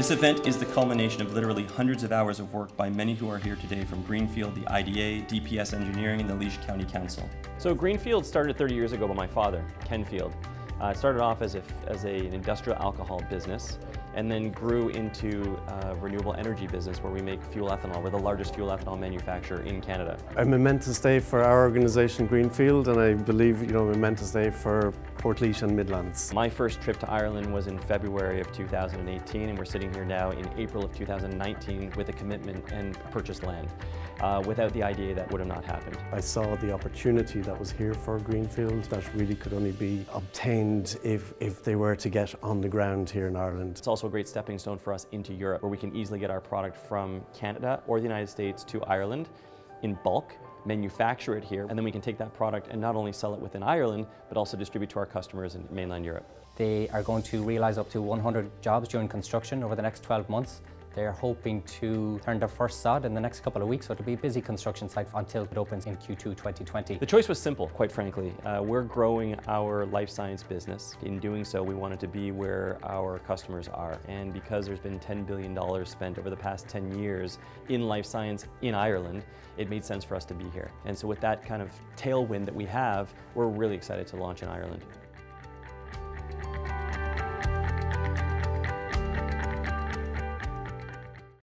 This event is the culmination of literally hundreds of hours of work by many who are here today from Greenfield, the IDA, DPS Engineering, and the Laois County Council. So Greenfield started 30 years ago by my father, Kenfield. It started off as an industrial alcohol business and then grew into a renewable energy business where we make fuel ethanol. We're the largest fuel ethanol manufacturer in Canada. A momentous day for our organization, Greenfield, and I believe, a momentous day for Portlaoise and Midlands. My first trip to Ireland was in February of 2018, and we're sitting here now in April of 2019 with a commitment and purchased land. Without the IDA, that would have not happened. I saw the opportunity that was here for Greenfield that really could only be obtained if they were to get on the ground here in Ireland. It's also a great stepping stone for us into Europe, where we can easily get our product from Canada or the United States to Ireland in bulk, manufacture it here, and then we can take that product and not only sell it within Ireland, but also distribute to our customers in mainland Europe. They are going to realise up to 100 jobs during construction over the next 12 months. They're hoping to turn their first sod in the next couple of weeks, so it'll be a busy construction site until it opens in Q2 2020. The choice was simple, quite frankly. We're growing our life science business. In doing so, we wanted to be where our customers are. And because there's been $10 billion spent over the past 10 years in life science in Ireland, it made sense for us to be here. And so with that kind of tailwind that we have, we're really excited to launch in Ireland.